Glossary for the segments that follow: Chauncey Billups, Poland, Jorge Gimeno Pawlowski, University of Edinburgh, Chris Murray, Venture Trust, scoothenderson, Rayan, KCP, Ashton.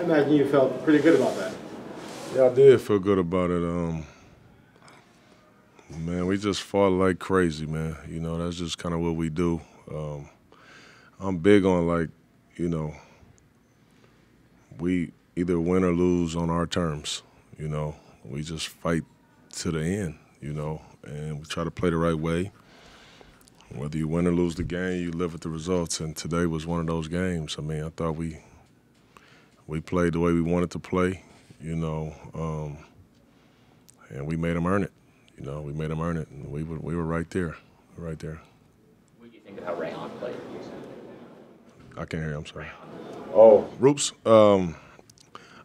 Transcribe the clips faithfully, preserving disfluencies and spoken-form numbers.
I imagine you felt pretty good about that. Yeah, I did feel good about it. Um, man, we just fought like crazy, man. You know, that's just kind of what we do. Um, I'm big on, like, you know, we either win or lose on our terms. You know, we just fight to the end, you know, and we try to play the right way. Whether you win or lose the game, you live with the results, and today was one of those games. I mean, I thought we we played the way we wanted to play, you know, um, and we made them earn it. You know, we made them earn it, and we were, we were right there, right there. What do you think of how Rayan played? I can't hear you, I'm sorry. Oh, Roops, um,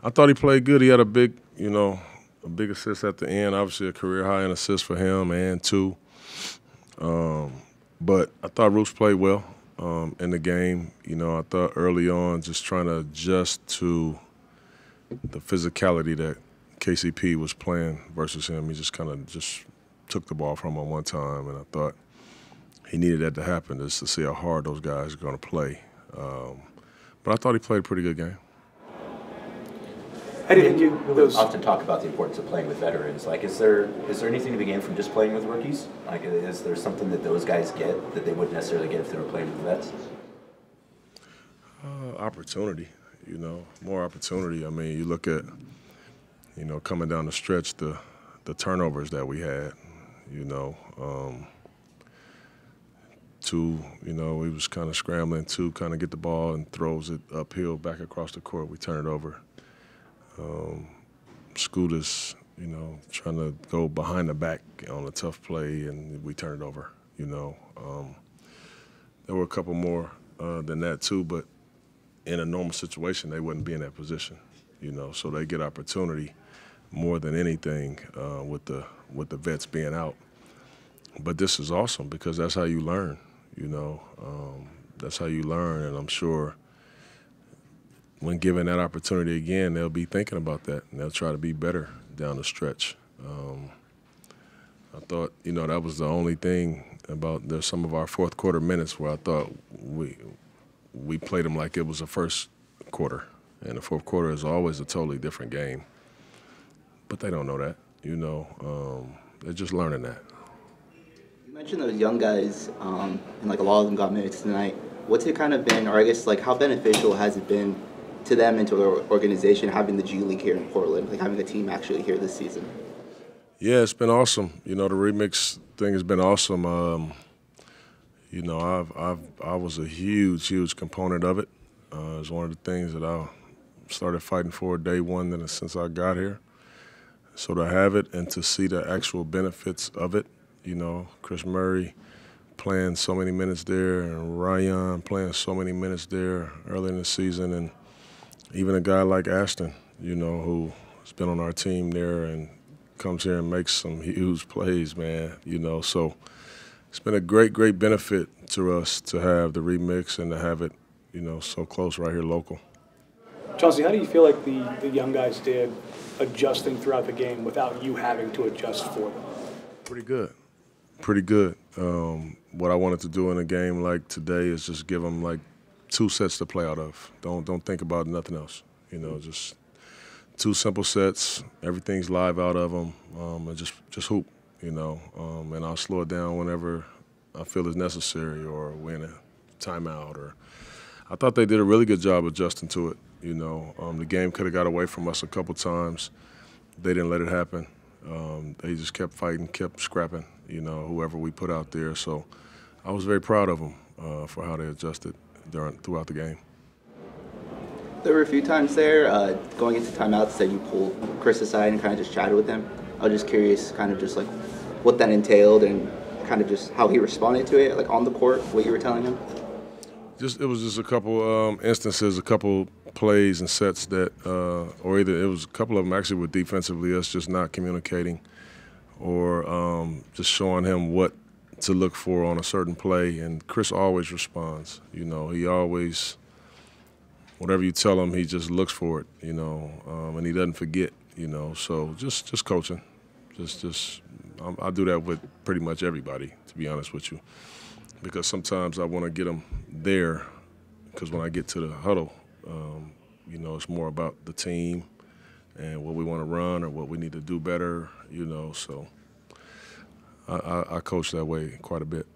I thought he played good. He had a big, you know, a big assist at the end, obviously a career-high in assists for him and two. Um, But I thought Roops played well um, in the game. You know, I thought early on just trying to adjust to the physicality that K C P was playing versus him. He just kind of just took the ball from him one time, and I thought he needed that to happen just to see how hard those guys are going to play. Um, but I thought he played a pretty good game. I didn't you those... often talk about the importance of playing with veterans. Like, is there is there anything to be gained from just playing with rookies? Like, is there something that those guys get that they wouldn't necessarily get if they were playing with vets? Uh, opportunity, you know, more opportunity. I mean, you look at, you know, coming down the stretch, the the turnovers that we had, you know, um, two, you know, we was kind of scrambling to kind of get the ball and throws it uphill back across the court. We turn it over. Um, Scooters, you know, trying to go behind the back on a tough play, and we turned it over, you know. Um, there were a couple more uh, than that, too, but in a normal situation, they wouldn't be in that position, you know, so they get opportunity more than anything uh, with the with the vets being out. But this is awesome because that's how you learn, you know. Um, that's how you learn, and I'm sure when given that opportunity again, they'll be thinking about that, and they'll try to be better down the stretch. Um, I thought, you know, that was the only thing about there's some of our fourth quarter minutes where I thought we we played them like it was the first quarter, and the fourth quarter is always a totally different game. But they don't know that, you know. Um, they're just learning that. You mentioned those young guys, um, and like a lot of them got minutes tonight. What's it kind of been, or I guess like how beneficial has it been to them and to their organization having the G League here in Portland, like having the team actually here this season? Yeah, it's been awesome. You know, the remix thing has been awesome. Um, you know, I've, I've, I was a huge, huge component of it. Uh, it's one of the things that I started fighting for day one and since I got here. So to have it and to see the actual benefits of it, you know, Chris Murray playing so many minutes there and Rayan playing so many minutes there early in the season, and even a guy like Ashton, you know, who's been on our team there and comes here and makes some huge plays, man, you know. So it's been a great, great benefit to us to have the remix and to have it, you know, so close right here local. Chauncey, how do you feel like the, the young guys did adjusting throughout the game without you having to adjust for them? Pretty good. Pretty good. Um, what I wanted to do in a game like today is just give them, like, two sets to play out of. Don't don't think about nothing else. You know, just two simple sets. Everything's live out of them, um, and just just hoop. You know, um, and I'll slow it down whenever I feel is necessary or when a timeout. Or I thought they did a really good job adjusting to it. You know, um, the game could have got away from us a couple times. They didn't let it happen. Um, they just kept fighting, kept scrapping. You know, whoever we put out there. So I was very proud of them uh, for how they adjusted During, throughout the game. There were a few times there, uh, going into timeouts, that you pulled Chris aside and kind of just chatted with him. I was just curious, kind of just like what that entailed and kind of just how he responded to it, like on the court, what you were telling him? Just It was just a couple um, instances, a couple plays and sets that, uh, or either it was a couple of them actually were defensively us just not communicating, or um, just showing him what to look for on a certain play, and Chris always responds. You know, he always, whatever you tell him, he just looks for it, you know, um, and he doesn't forget, you know. So just just coaching. Just, just, I'm, I do that with pretty much everybody, to be honest with you, because sometimes I want to get them there, because when I get to the huddle, um, You know, it's more about the team and what we want to run or what we need to do better, you know, so I, I, I coach that way quite a bit.